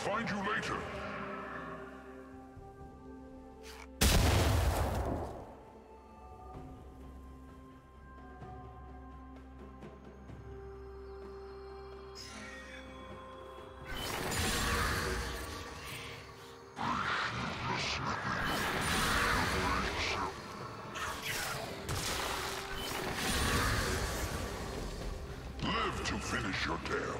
find you later. Finish your tale.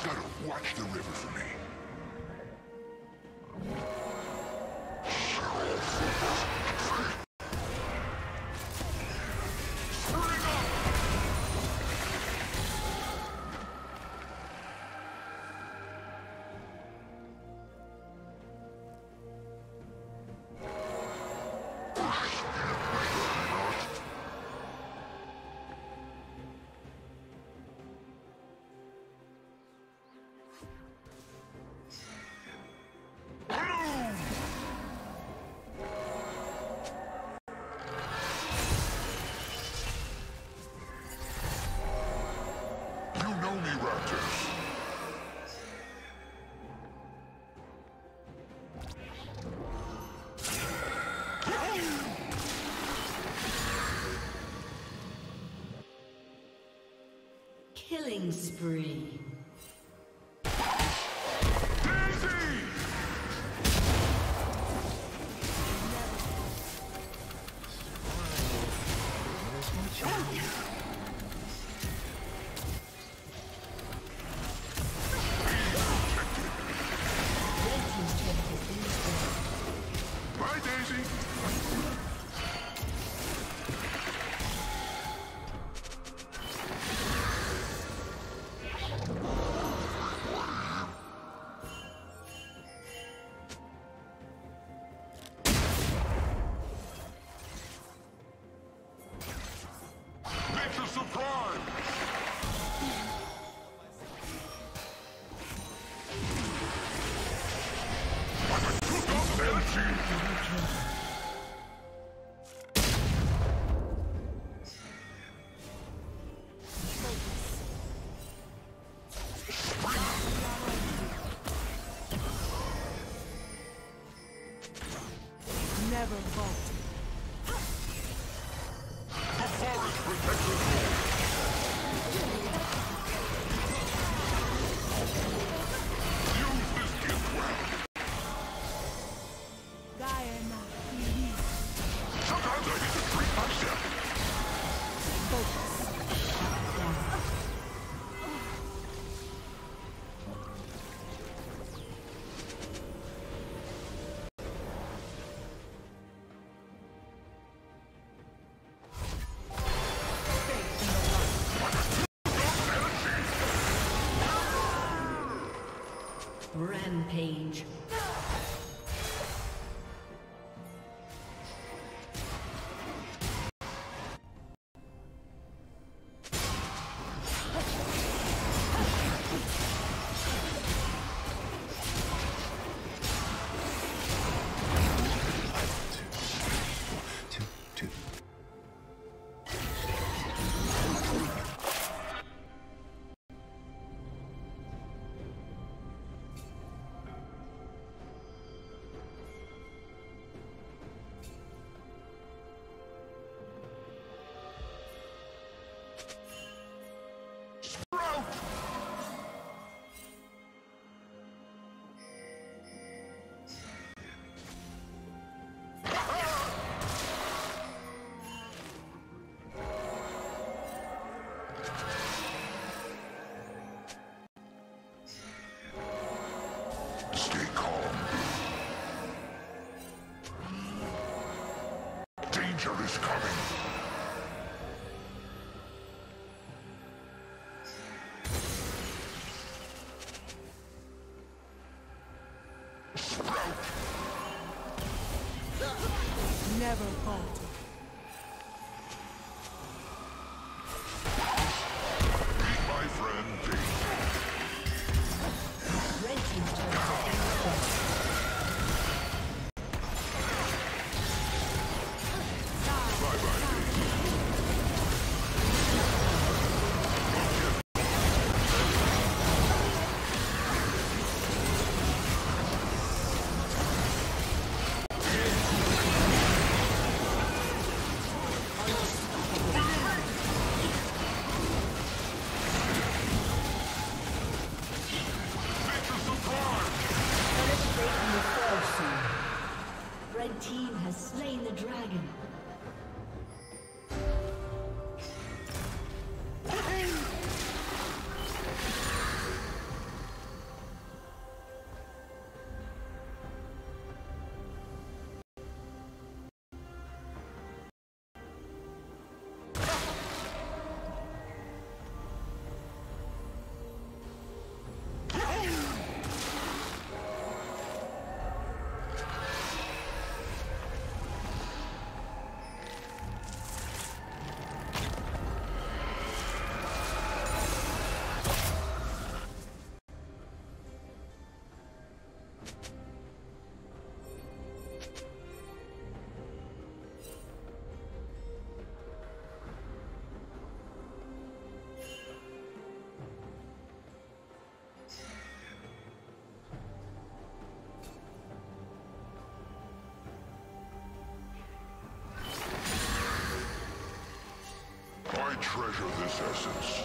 Gotta watch the river for me. Killing spree. Rampage. Is coming. Sprout. Never fought. treasure this essence.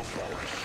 the forest.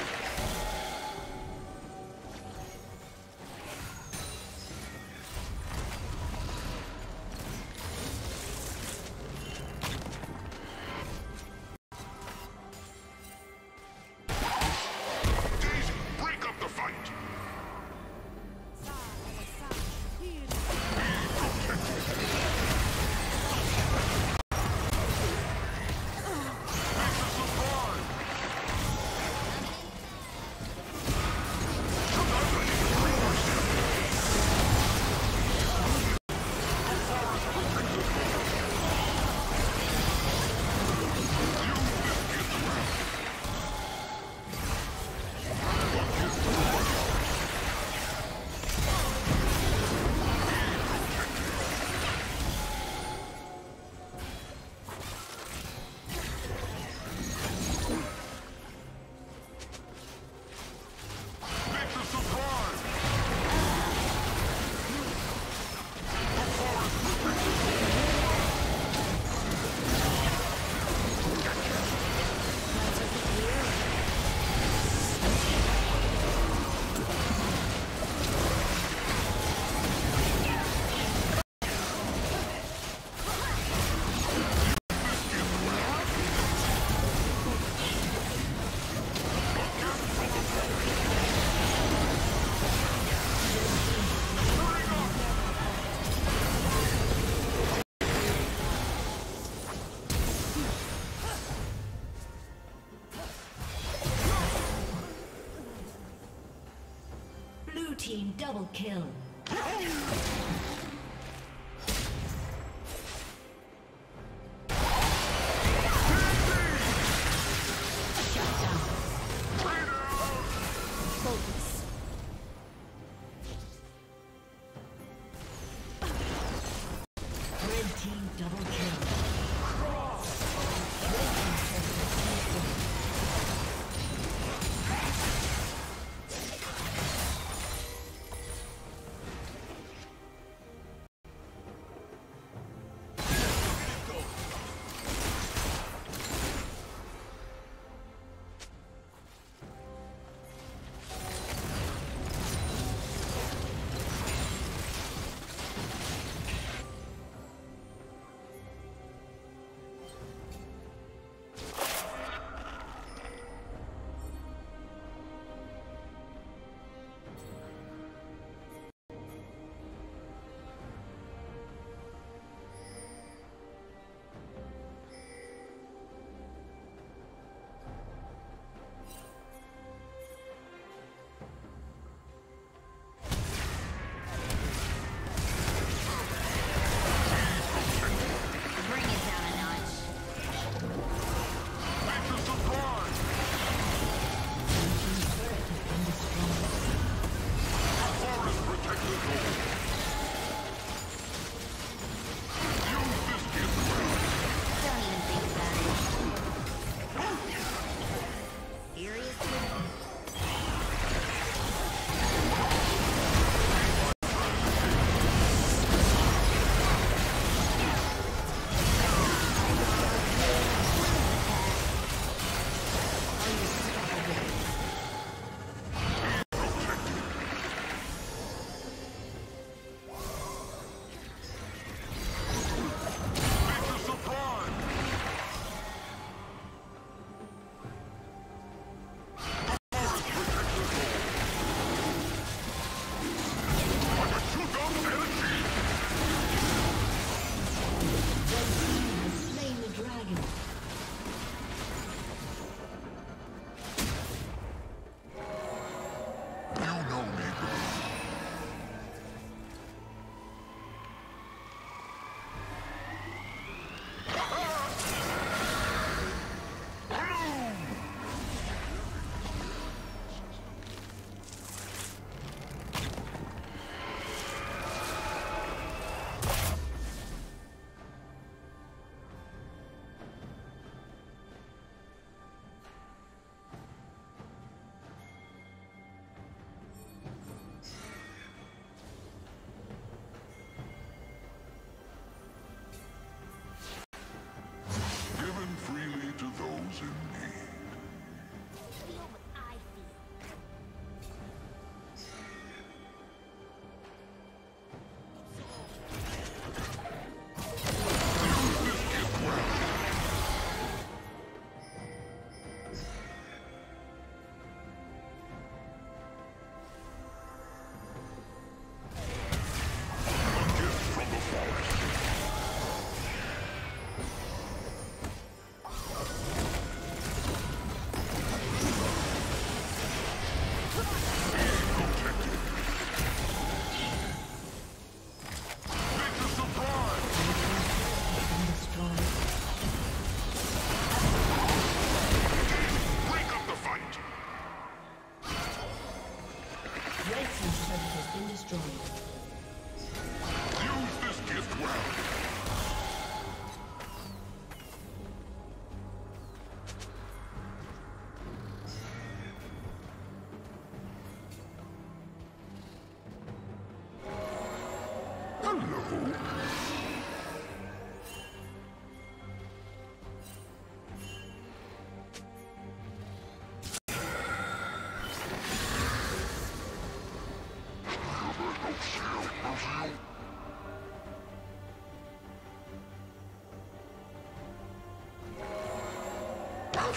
Double kill.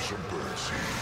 some birdseed.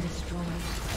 Destroyed.